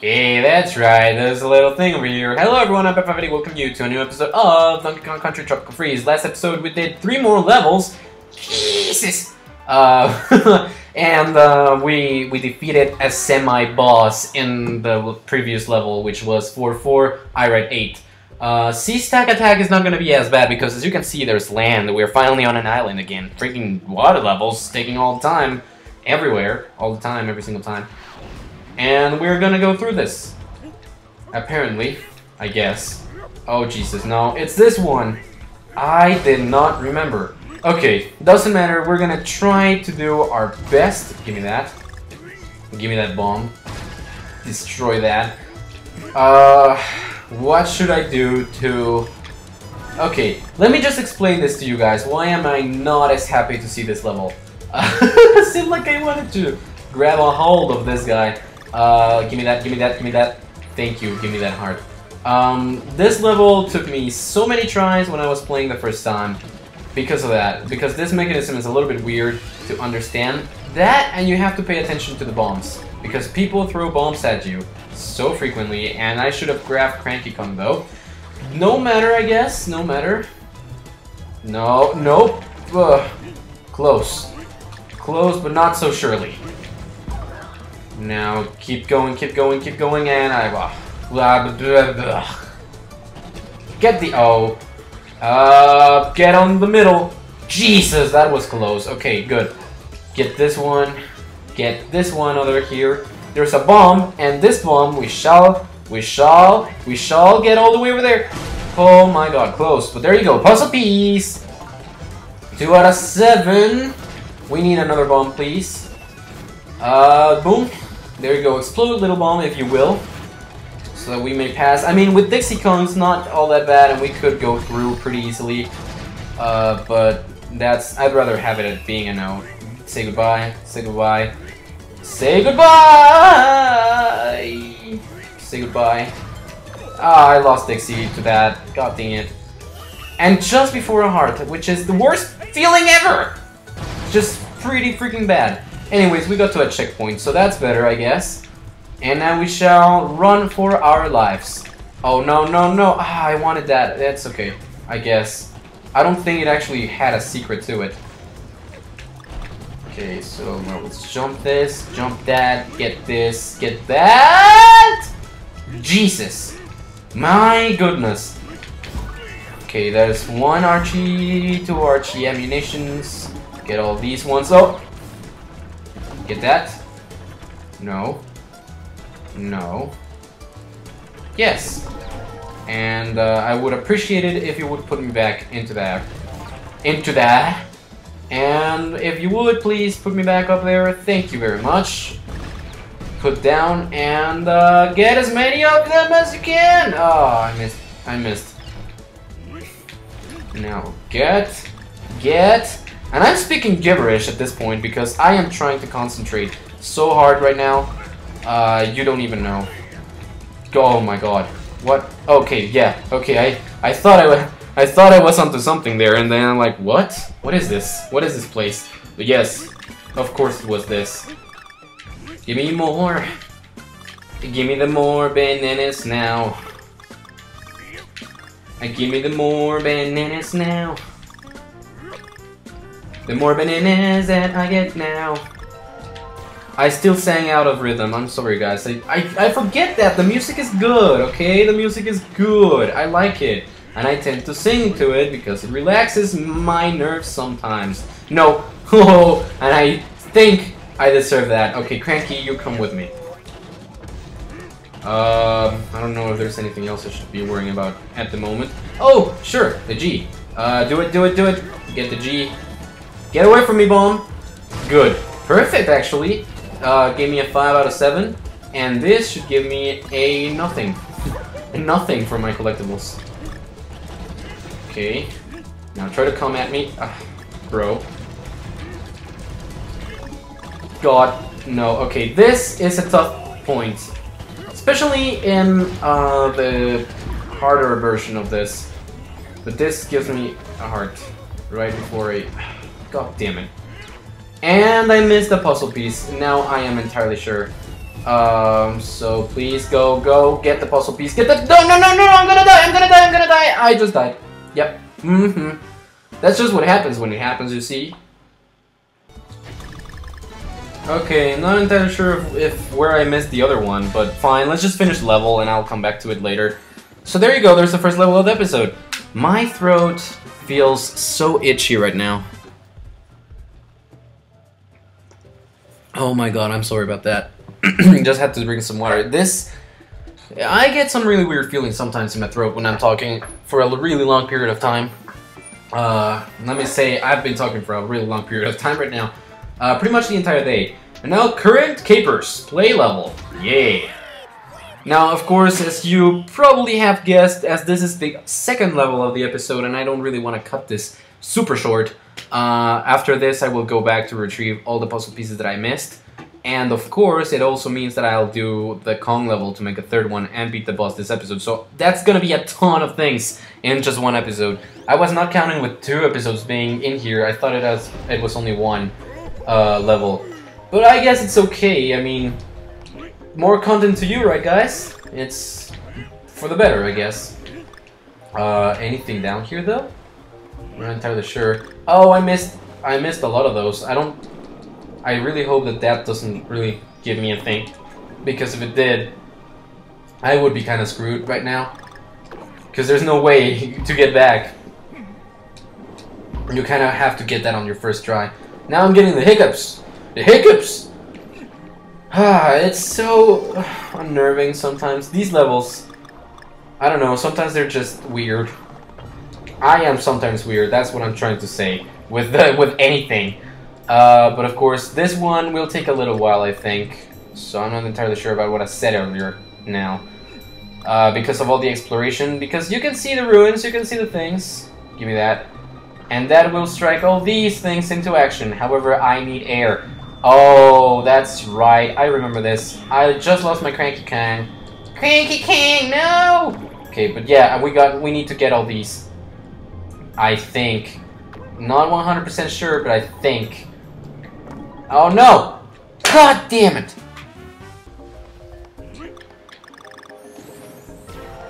Hey, that's right, there's a little thing over here. Hello everyone, I'm ppr580, welcome you to a new episode of Donkey Kong Country Tropical Freeze. Last episode we did 3 more levels. Jesus! And we defeated a semi-boss in the previous level, which was 4-4, Irate 8. Sea Stack Attack is not gonna be as bad because as you can see there's land. We're finally on an island again. Freaking water levels taking all the time. Everywhere. All the time, every single time. And we're gonna go through this. Apparently. I guess. Oh Jesus, no. It's this one! I did not remember. Okay, doesn't matter. We're gonna try to do our best. Give me that. Give me that bomb. Destroy that. What should I do to... Okay, let me just explain this to you guys. Why am I not as happy to see this level? It seemed like I wanted to grab a hold of this guy. Give me that, give me that, give me that. Thank you, give me that heart. This level took me so many tries when I was playing the first time. Because of that. Because this mechanism is a little bit weird to understand. That, and you have to pay attention to the bombs. Because people throw bombs at you so frequently, and I should have grabbed Cranky Kong though. No matter, I guess. No matter. No, nope. Close. Close, but not so surely. Now, keep going, and I... blah, blah, blah. Get the O. Get on the middle. Jesus, that was close. Okay, good. Get this one. Get this one over here. There's a bomb, and this bomb we shall get all the way over there. Oh my god, close. But there you go, puzzle piece. 2 out of 7. We need another bomb, please. Boom. There you go, explode little bomb, if you will. So that we may pass. I mean, with Dixie Kong, it's not all that bad, and we could go through pretty easily. But that's... I'd rather have it at being a no. Say goodbye. Say goodbye. Say goodbye! Say goodbye. Ah, I lost Dixie to that. God dang it. And just before a heart, which is the worst feeling ever! Just pretty freaking bad. Anyways, we got to a checkpoint, so that's better, I guess. And now we shall run for our lives. Oh, no, no, no. Ah, I wanted that. That's okay, I guess. I don't think it actually had a secret to it. Okay, so now let's jump this, jump that, get this, get that! Jesus! My goodness. Okay, there's 1 Archie, 2 Archie ammunitions. Get all these ones. Oh! Get that. No. No. Yes. And I would appreciate it if you would put me back into that. Into that. And if you would, please put me back up there. Thank you very much. Put down and get as many of them as you can. Oh, I missed. I missed. Now get. And I'm speaking gibberish at this point because I am trying to concentrate so hard right now. You don't even know. Oh my god. What? Okay, yeah. Okay, I thought I was onto something there, and then I'm like, what? What is this? What is this place? But yes, of course it was this. Give me more. Give me the more bananas now. Give me the more bananas now. The more bananas that I get now. I still sang out of rhythm, I'm sorry guys. I forget that, the music is good, okay? The music is good, I like it. And I tend to sing to it because it relaxes my nerves sometimes. No, and I think I deserve that. Okay, Cranky, you come with me. I don't know if there's anything else I should be worrying about at the moment. Oh, sure, the G. Do it. Get the G. Get away from me, bomb. Good, perfect actually. Gave me a 5 out of 7, and this should give me a nothing. Nothing for my collectibles. Okay, now try to come at me. Bro. God, no. Okay, this is a tough point. Especially in the harder version of this. But this gives me a heart right before a... God damn it. And I missed the puzzle piece. Now I am entirely sure So please go get the puzzle piece. Get the— no, I'm gonna die. I just died. Yep. That's just what happens when it happens, you see. Okay, not entirely sure if where I missed the other one, but fine, let's just finish the level and I'll come back to it later. So there you go, there's the first level of the episode. My throat feels so itchy right now. Oh my god, I'm sorry about that. Just had to drink some water. I get some really weird feelings sometimes in my throat when I'm talking for a really long period of time. Let me say, I've been talking for a really long period of time right now. Pretty much the entire day. And now, current capers. Play level. Yay. Now, of course, as you probably have guessed, as this is the second level of the episode, and I don't really want to cut this super short, after this I will go back to retrieve all the puzzle pieces that I missed. And, of course, it also means that I'll do the Kong level to make a third one and beat the boss this episode. So that's gonna be a ton of things in just one episode. I was not counting with two episodes being in here. I thought it was only one. Level. But I guess it's okay, I mean, more content to you, right guys? It's for the better, I guess. Anything down here though? I'm not entirely sure. Oh, I missed a lot of those. I really hope that that doesn't really give me a thing, because if it did, I would be kind of screwed right now, because there's no way to get back. You kind of have to get that on your first try. Now I'm getting the hiccups! The hiccups! It's so unnerving sometimes. These levels, I don't know, sometimes they're just weird. I am sometimes weird, that's what I'm trying to say, with anything. But of course, this one will take a little while, I think. So I'm not entirely sure about what I said earlier now. Because of all the exploration, because you can see the ruins, you can see the things. Give me that. And that will strike all these things into action. However, I need air. Oh, that's right. I remember this. I just lost my Cranky Kong. Cranky Kong, no! Okay, but yeah, we need to get all these. I think. Not 100% sure, but I think. Oh no! God damn it!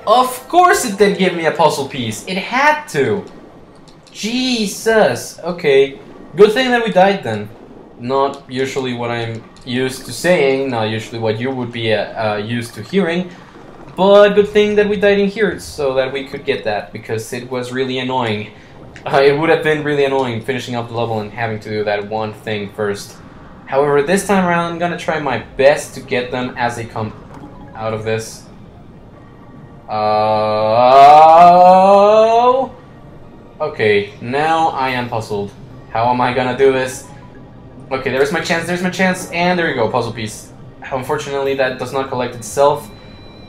Of course it did give me a puzzle piece. It had to. Jesus! Okay, good thing that we died then. Not usually what I'm used to saying, not usually what you would be used to hearing, but good thing that we died in here so that we could get that, because it was really annoying. It would have been really annoying finishing up the level and having to do that one thing first. However, this time around I'm gonna try my best to get them as they come out of this. Okay, now I am puzzled. How am I gonna do this? Okay, there's my chance, and there you go, puzzle piece. Unfortunately, that does not collect itself,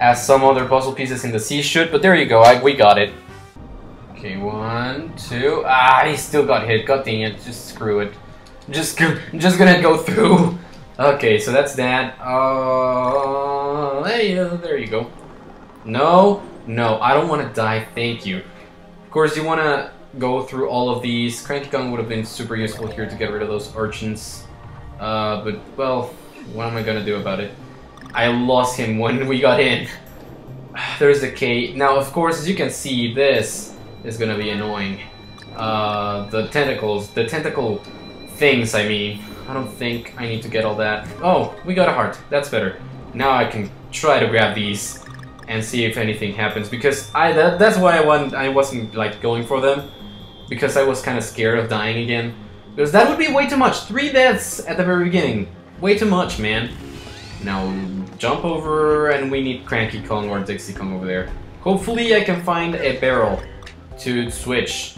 as some other puzzle pieces in the sea should, but there you go, we got it. Okay, one, two, I still got hit, god dang it, just screw it. Just gonna go through. Okay, so that's that. There you go. No, I don't wanna die, thank you. Of course, you wanna go through all of these. Cranky Kong would have been super useful here to get rid of those urchins, but well, what am I gonna do about it? I lost him when we got in. There's the K. Now of course, as you can see, this is gonna be annoying. The tentacle things, I mean. I don't think I need to get all that. Oh, we got a heart, that's better. Now I can try to grab these and see if anything happens, because that's why I wasn't like going for them, because I was kind of scared of dying again, because that would be way too much. 3 deaths at the very beginning, way too much, man. Now jump over, and we need Cranky Kong or Dixie Kong over there. Hopefully I can find a barrel to switch,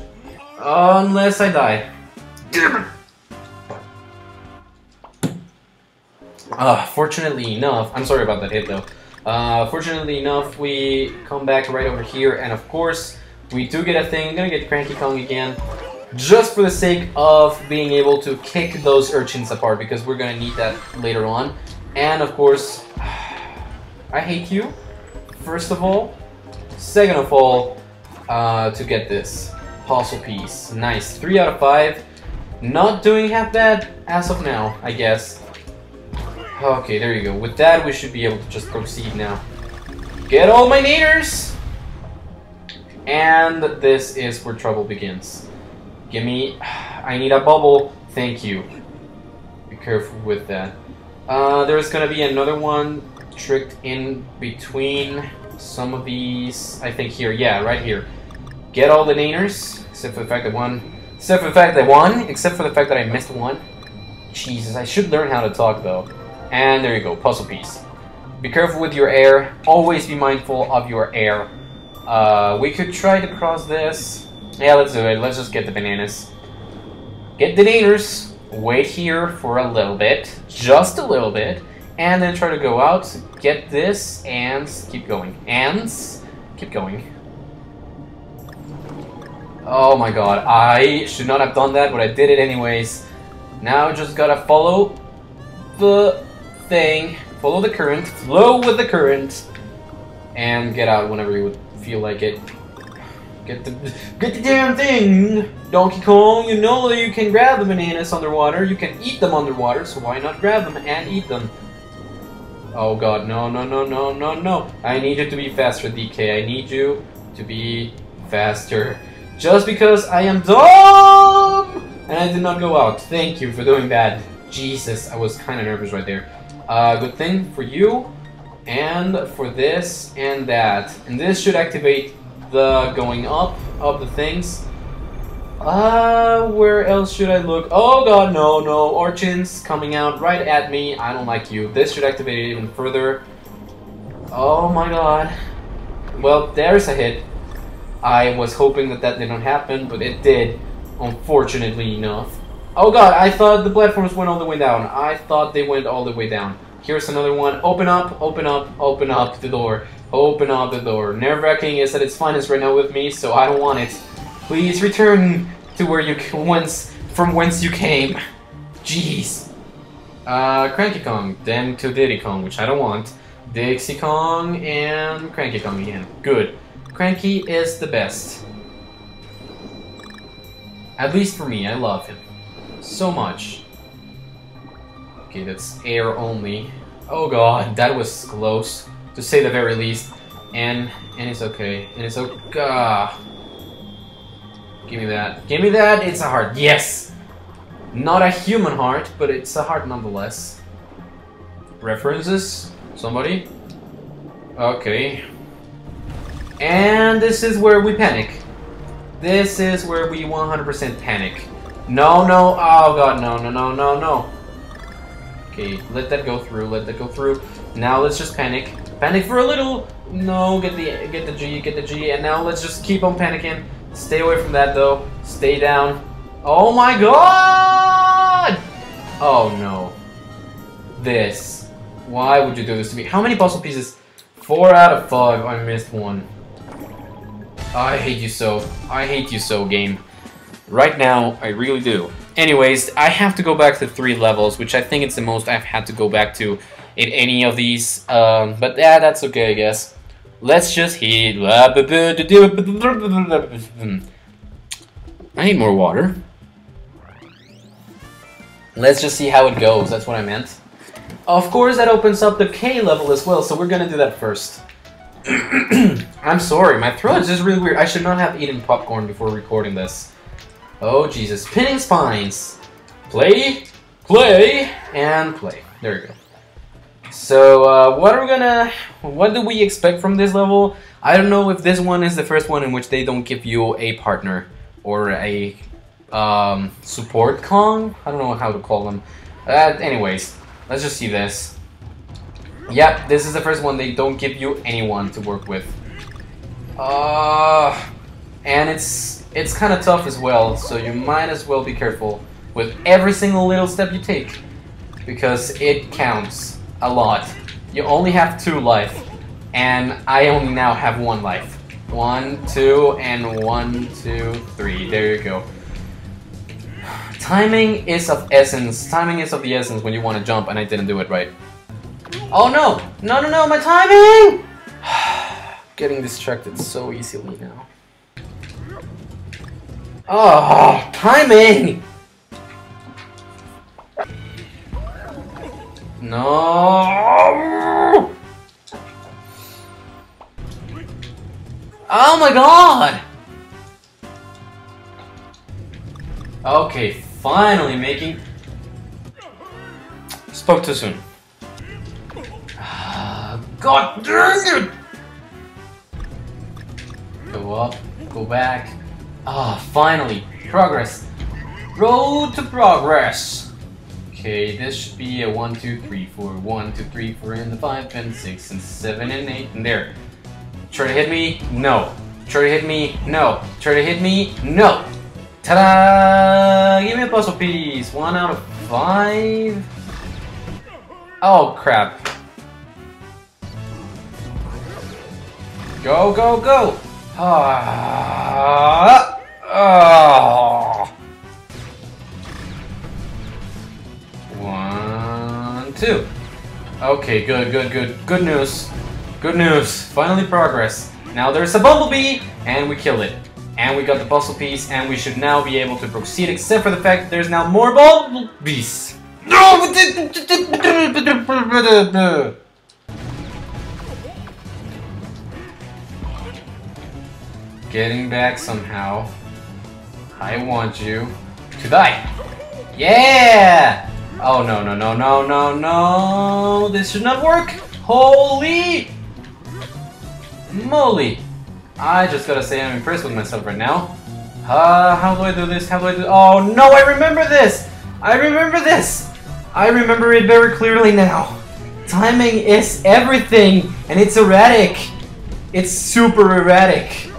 unless I die. Damn it! Fortunately enough, I'm sorry about that hit though. Fortunately enough, we come back right over here, and of course, we do get a thing. I'm gonna get Cranky Kong again, just for the sake of being able to kick those urchins apart, because we're gonna need that later on. And of course, I hate you, first of all. Second of all, to get this puzzle piece. Nice, 3 out of 5. Not doing half bad as of now, I guess. Okay, there you go. With that, we should be able to just proceed now. Get all my naders! And this is where trouble begins. Give me... I need a bubble. Thank you. Be careful with that. There's gonna be another one tricked in between some of these... I think here. Yeah, right here. Get all the naders. Except for the fact that one... Except for the fact that one... Except for the fact that I missed one. Jesus, I should learn how to talk, though. And there you go, puzzle piece. Be careful with your air. Always be mindful of your air. We could try to cross this. Yeah, let's do it. Let's just get the bananas. Get the naders. Wait here for a little bit. Just a little bit. And then try to go out. Get this. And keep going. And keep going. Oh my god. I should not have done that, but I did it anyways. Now just gotta follow the... thing, follow the current, flow with the current, and get out whenever you would feel like it. Get the damn thing, Donkey Kong. You know that you can grab the bananas underwater. You can eat them underwater, so why not grab them and eat them? Oh god, no, no, no, no, no, no! I need you to be faster, DK. I need you to be faster. Just because I am dumb and I did not go out. Thank you for doing that. Jesus, I was kind of nervous right there. Good thing for you, and for this, and that. And this should activate the going up of the things. Where else should I look? Oh god, no, no. Orchins coming out right at me. I don't like you. This should activate it even further. Oh my god. Well, there's a hit. I was hoping that that didn't happen, but it did, unfortunately enough. Oh god, I thought the platforms went all the way down. I thought they went all the way down. Here's another one. Open up, open up, open up the door. Open up the door. Nerve-wracking is at its finest right now with me, so I don't want it. Please return to where you from whence you came. Jeez. Cranky Kong, then to Diddy Kong, which I don't want. Dixie Kong and Cranky Kong again. Good. Cranky is the best. At least for me, I love him. So much. Okay, that's air only. Oh god, that was close, to say the very least. And it's okay. And it's okay. Give me that. Give me that. It's a heart. Yes. Not a human heart, but it's a heart nonetheless. References? Somebody? Okay. And this is where we panic. This is where we 100% panic. No, no, oh god, no, no, no, no, no. Okay, let that go through, let that go through. Now let's just panic. Panic for a little. No, get the G, and now let's just keep on panicking. Stay away from that though. Stay down. Oh my god! Oh no. This. Why would you do this to me? How many puzzle pieces? 4 out of 5, I missed one. I hate you so. I hate you so, game. Right now, I really do. Anyways, I have to go back to 3 levels, which I think it's the most I've had to go back to in any of these. But yeah, that's okay, I guess. Let's just heal. I need more water. Let's just see how it goes. That's what I meant. Of course, that opens up the K level as well, so we're gonna do that first. I'm sorry, my throat is just really weird. I should not have eaten popcorn before recording this. Oh Jesus, pinning spines! Play, play, and play. There we go. So, what do we expect from this level? I don't know if this one is the first one in which they don't give you a partner or a support Kong? I don't know how to call them. Anyways, let's just see this. Yep, this is the first one they don't give you anyone to work with. And it's kind of tough as well, so you might as well be careful with every single little step you take, because it counts a lot. You only have 2 life, and I only now have 1 life. 1, 2, and 1, 2, 3. There you go. Timing is of essence. Timing is of the essence when you want to jump, and I didn't do it right. Oh no! No, no, no! My timing! Getting distracted so easily now. Oh, timing! No! Oh my god! Okay, finally making... Spoke too soon. God dang it! Go up, go back. Ah, finally! Progress! Road to progress! Okay, this should be a 1, 2, 3, 4, 1, 2, 3, 4, and 5, and 6, and 7, and 8, and there. Try to hit me? No. Try to hit me? No. Try to hit me? No. Ta-da! Give me a puzzle piece! 1 out of 5? Oh, crap. Go, go, go! Ah. 1, 2. Okay, good, good, good. Good news. Good news. Finally progress. Now there's a bumblebee, and we killed it. And we got the puzzle piece, and we should now be able to proceed, except for the fact that there's now more bumblebees. No! Getting back somehow. I want you to die. Yeah! Oh no no no no no no! This should not work. Holy moly! I just gotta say I'm impressed with myself right now. How do I do this? How do I do? Oh no! I remember this. I remember this. I remember it very clearly now. Timing is everything, and it's erratic. It's super erratic.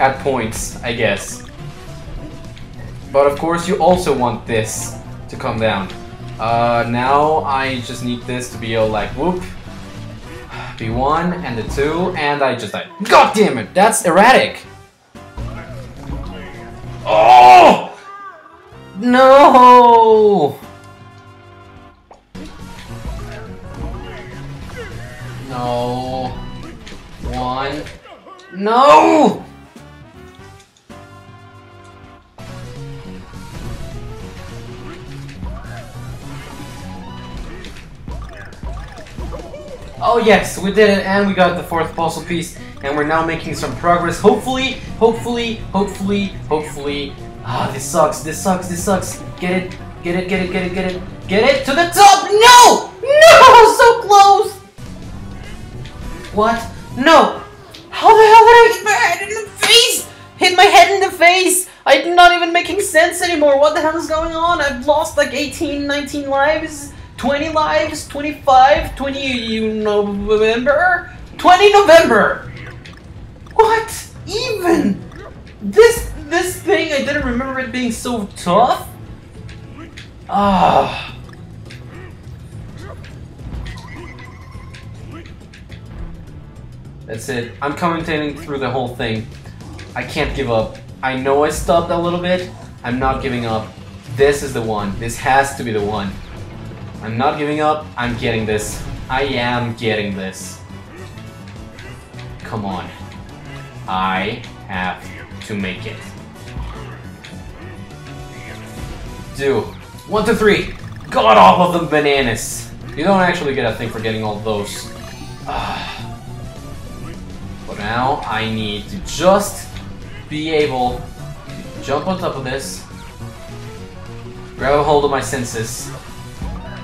At points, I guess. But of course you also want this to come down. Now I just need this to be all like whoop. B1 and the 2 and I just died. God damn it, that's erratic! Oh! No! No. 1. No! Oh yes, we did it, and we got the 4th puzzle piece, and we're now making some progress. Hopefully, hopefully, hopefully, hopefully. Ah, this sucks, this sucks, this sucks. Get it, get it, get it, get it, get it, get it to the top! No! No! So close! What? No! How the hell did I hit my head in the face? Hit my head in the face! I'm not even making sense anymore. What the hell is going on? I've lost like 18, 19 lives. 20 lives, 25, 20 November, 20 November! What? Even? This thing, I didn't remember it being so tough? Ah. That's it. I'm commentating through the whole thing. I can't give up. I know I stopped a little bit. I'm not giving up. This is the one. This has to be the one. I'm not giving up, I'm getting this. I am getting this. Come on. I have to make it. Do. 1, 2, 3! Got off of the bananas! You don't actually get a thing for getting all those. But now I need to just be able to jump on top of this. Grab a hold of my senses.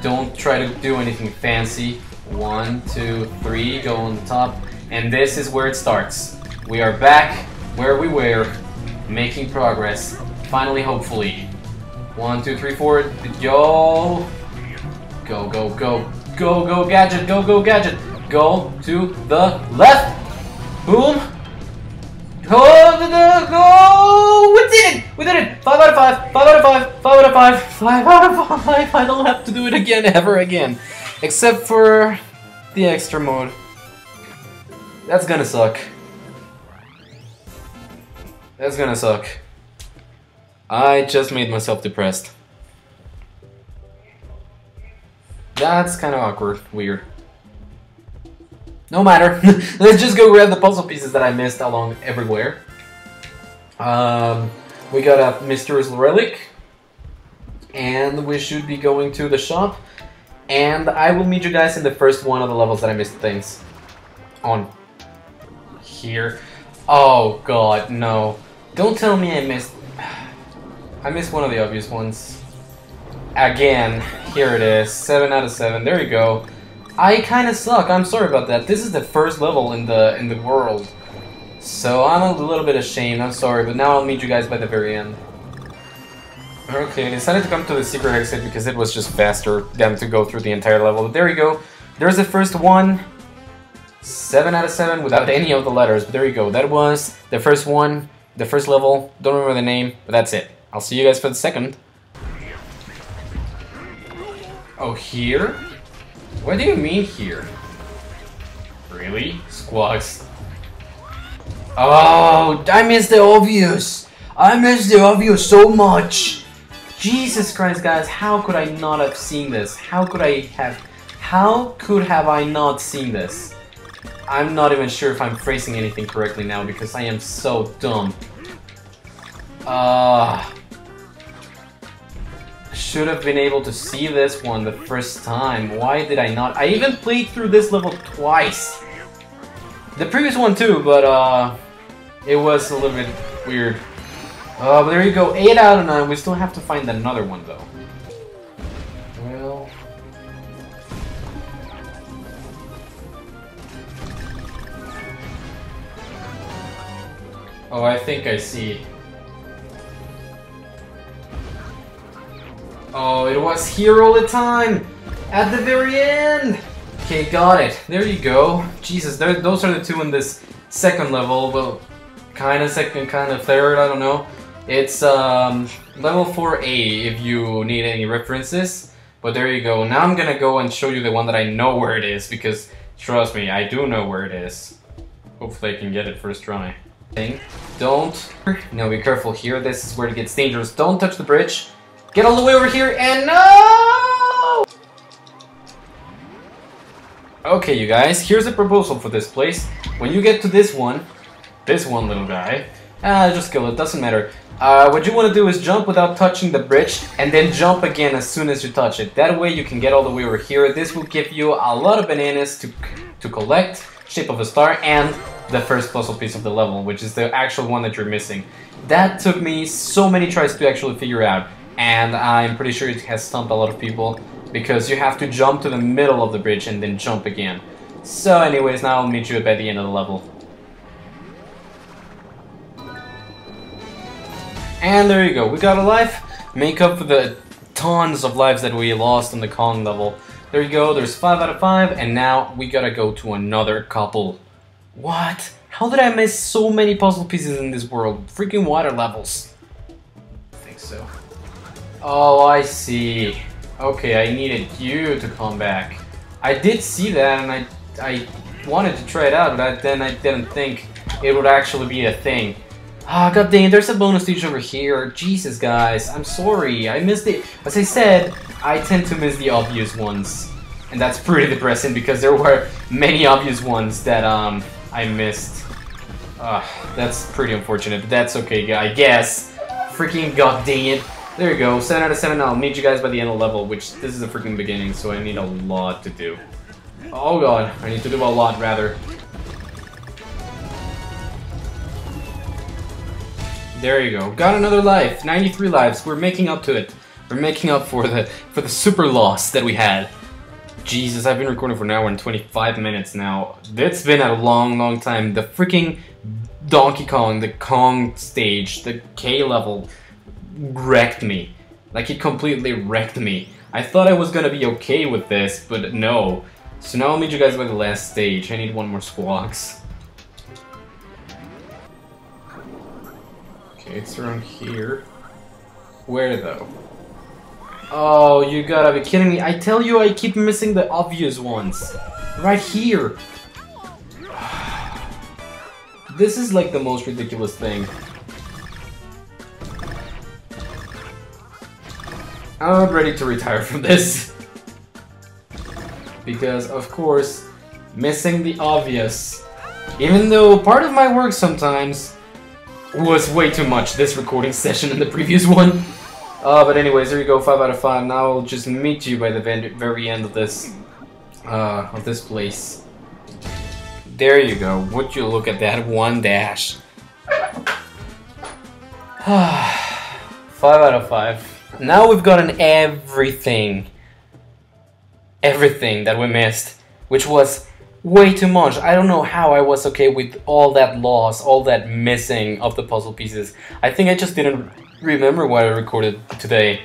Don't try to do anything fancy. 1, 2, 3, go on the top. And this is where it starts. We are back where we were, making progress. Finally, hopefully. 1, 2, 3, 4, go. Go, go, go. Go, go, gadget, go, go, gadget. Go to the left. Boom. Go, go, go. We did it! We did it! 5 out of 5! 5 out of 5! 5 out of 5! 5 out of 5! I don't have to do it again ever again. Except for the extra mode. That's gonna suck. That's gonna suck. I just made myself depressed. That's kinda awkward, weird. No matter. Let's just go grab the puzzle pieces that I missed along everywhere. We got a mysterious relic, and we should be going to the shop And I will meet you guys in the first one of the levels that I missed things on here. Oh god, no. Don't tell me I missed one of the obvious ones. Again, here it is. 7 out of 7. There you go. I kind of suck. I'm sorry about that. This is the first level in the world. So I'm a little bit ashamed. I'm sorry, but now I'll meet you guys by the very end. Okay, I decided to come to the secret exit because it was just faster than to go through the entire level. But there you go. There's the first one. 7 out of 7 without any of the letters. But there you go. That was the first one, the first level. Don't remember the name, but that's it. I'll see you guys for the second. Oh, here? What do you mean here? Really? Squawks. Oh, I missed the obvious. I missed the obvious so much. Jesus Christ, guys, how could I not have seen this? How could I not have seen this? I'm not even sure if I'm phrasing anything correctly now because I am so dumb. Should have been able to see this one the first time. Why did I not? I even played through this level twice. The previous one too, but it was a little bit weird. But there you go, 8 out of 9. We still have to find another one, though. Well... oh, I think I see. Oh, it was here all the time! At the very end! Okay, got it. There you go. Jesus, those are the two in this second level. Well, kind of second, kind of third, I don't know. It's level 4A if you need any references, but there you go. Now I'm gonna go and show you the one that I know where it is, because trust me, I do know where it is. Hopefully I can get it first try. Be careful here, this is where it gets dangerous. Don't touch the bridge. Get all the way over here and no! Okay, you guys, here's a proposal for this place. When you get to this one little guy, just kill it, doesn't matter. What you want to do is jump without touching the bridge and then jump again as soon as you touch it. That way you can get all the way over here. This will give you a lot of bananas to collect, shape of a star, and the first puzzle piece of the level, which is the actual one that you're missing. That took me so many tries to actually figure out, and I'm pretty sure it has stumped a lot of people because you have to jump to the middle of the bridge and then jump again. So anyways, now I'll meet you by the end of the level. And there you go, we got a life. Make up for the tons of lives that we lost on the Kong level. There you go, there's 5 out of 5, and now we gotta go to another couple. What? How did I miss so many puzzle pieces in this world? Freaking water levels. I think so. Oh, I see. Okay, I needed you to come back. I did see that, and I wanted to try it out, but then I didn't think it would actually be a thing. Ah, god dang, there's a bonus stage over here. Jesus, guys, I'm sorry, I missed it. As I said, I tend to miss the obvious ones. And that's pretty depressing because there were many obvious ones that I missed. That's pretty unfortunate, but that's okay, I guess. Freaking god dang it. There you go, 7 out of 7, I'll meet you guys by the end of the level, which this is the freaking beginning, so I need a lot to do. Oh god, I need to do a lot, rather. There you go. Got another life. 93 lives. We're making up to it. We're making up for the super loss that we had. Jesus, I've been recording for an hour and 25 minutes now. It's been a long, long time. The freaking Donkey Kong, the Kong stage, the K level wrecked me. Like, it completely wrecked me. I thought I was gonna be okay with this, but no. So now I'll meet you guys by the last stage. I need one more Squawks. It's around here. Where though? Oh, you gotta be kidding me. I tell you, I keep missing the obvious ones. Right here. This is like the most ridiculous thing. I'm ready to retire from this. Because, of course, missing the obvious. Even though part of my work sometimes was way too much, this recording session and the previous one. But anyways, there you go, 5 out of 5. Now I'll just meet you by the very end of this place. There you go. Would you look at that one dash? 5 out of 5. Now we've gotten everything. Everything that we missed, which was way too much. I don't know how I was okay with all that loss, all that missing of the puzzle pieces. I think I just didn't remember what I recorded today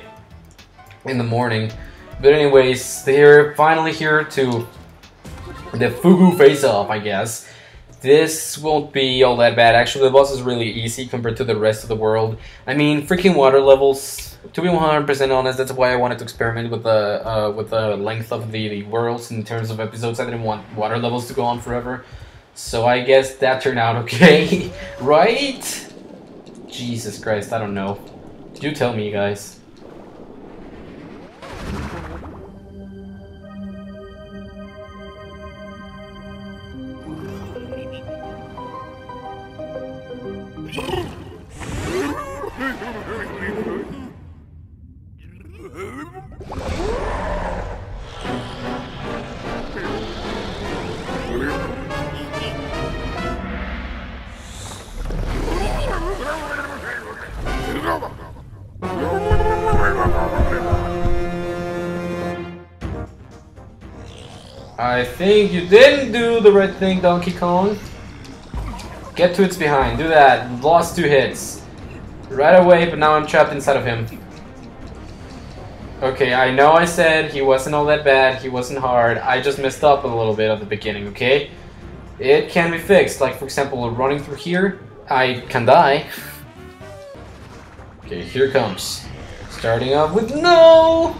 in the morning. But anyways, they're finally here to the Fugu face-off, I guess. This won't be all that bad. Actually, the boss is really easy compared to the rest of the world. I mean, freaking water levels. To be 100% honest, that's why I wanted to experiment with the length of the worlds in terms of episodes. I didn't want water levels to go on forever. So I guess that turned out okay, right? Jesus Christ, I don't know. You tell me, guys. I think you didn't do the right thing, Donkey Kong. Get 2 hits behind, do that. Lost 2 hits. Right away, but now I'm trapped inside of him. Okay, I know I said he wasn't all that bad, he wasn't hard. I just messed up a little bit at the beginning, okay? It can be fixed. Like, for example, running through here, I can die. Okay, here comes. Starting off with no!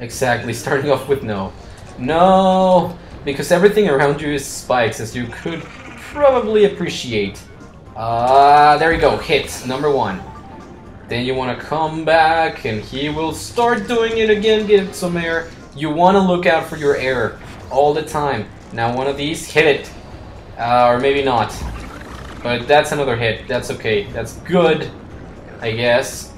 Exactly, starting off with no. No! Because everything around you is spikes, as you could probably appreciate. There you go, hit, number 1. Then you want to come back, and he will start doing it again, get some air. You want to look out for your air all the time. Now one of these, hit it. Or maybe not. But that's another hit, that's okay, that's good, I guess.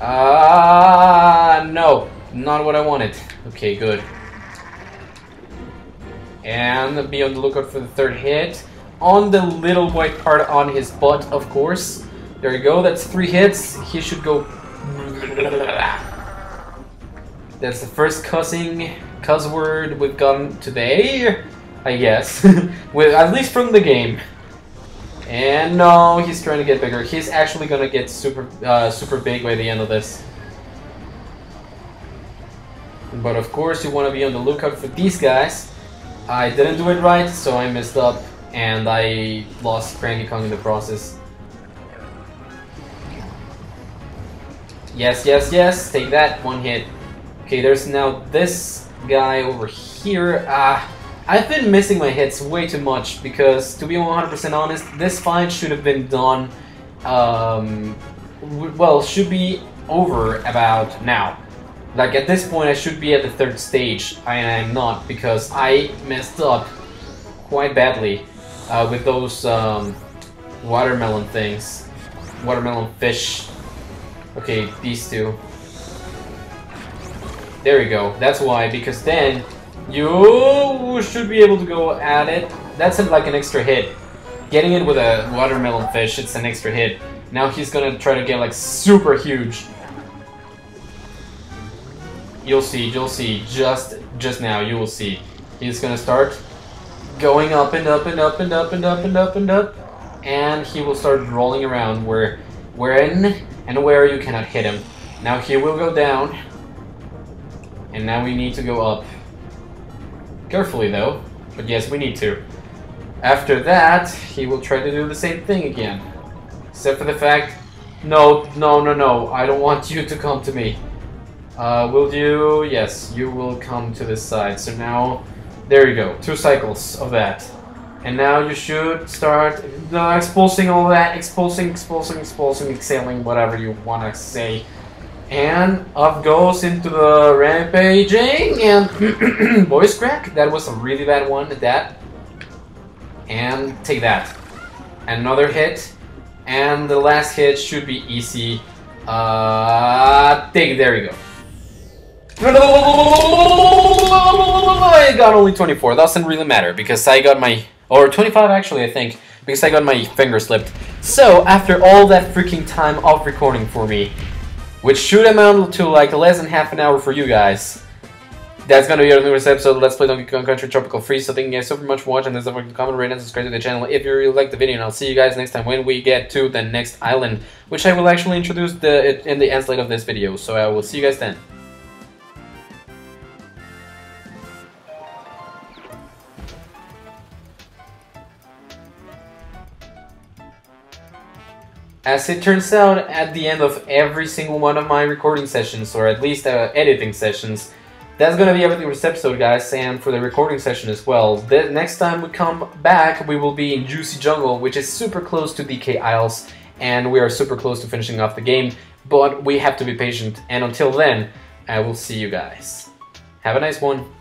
No, not what I wanted. Okay, good. And be on the lookout for the 3rd hit. On the little white part on his butt, of course. There you go, that's 3 hits. He should go... That's the first cuss word we've gotten today, I guess. With, at least from the game. And no, he's trying to get bigger. He's actually gonna get super big by the end of this. But of course, you want to be on the lookout for these guys. I didn't do it right, so I messed up, and I lost Cranky Kong in the process. Yes, yes, yes, take that, 1 hit. Okay, there's now this guy over here. I've been missing my hits way too much, because to be 100% honest, this fight should have been done, well, should be over about now. Like, at this point, I should be at the 3rd stage, and I'm not, because I messed up quite badly with those watermelon things. Watermelon fish. Okay, these 2. There we go. That's why, because then you should be able to go at it. That's like an extra hit. Getting it with a watermelon fish, it's an extra hit. Now he's gonna try to get, like, super huge. You'll see, just now, you will see. He's gonna start going up and up and up and up and up and up and up, and he will start rolling around where you cannot hit him. Now he will go down, and now we need to go up. Carefully though, but yes, we need to. After that, he will try to do the same thing again. Except for the fact, no, no, no, no, I don't want you to come to me. Will you? Yes, you will come to this side. So now, there you go. 2 cycles of that. And now you should start exposing all that. Exposing, exposing, exposing, exhaling, whatever you want to say. And up goes into the rampaging and voice crack. That was a really bad one. That. And take that. Another hit. And the last hit should be easy. Take it. There we go. I got only 24. Doesn't really matter because I got my, or 25 actually, I think, because I got my finger slipped. So after all that freaking time of recording for me, which should amount to like less than half an hour for you guys, that's gonna be our newest episode of Let's Play Donkey Kong Country Tropical Freeze. So thank you guys so much for watching. Don't forget to comment, rate, and subscribe to the channel if you really like the video. And I'll see you guys next time when we get to the next island, which I will actually introduce in the end slate of this video. So I will see you guys then. As it turns out, at the end of every single one of my recording sessions, or at least editing sessions, that's gonna be everything for this episode, guys, and for the recording session as well. The next time we come back, we will be in Juicy Jungle, which is super close to DK Isles, and we are super close to finishing off the game, but we have to be patient, and until then, I will see you guys. Have a nice one.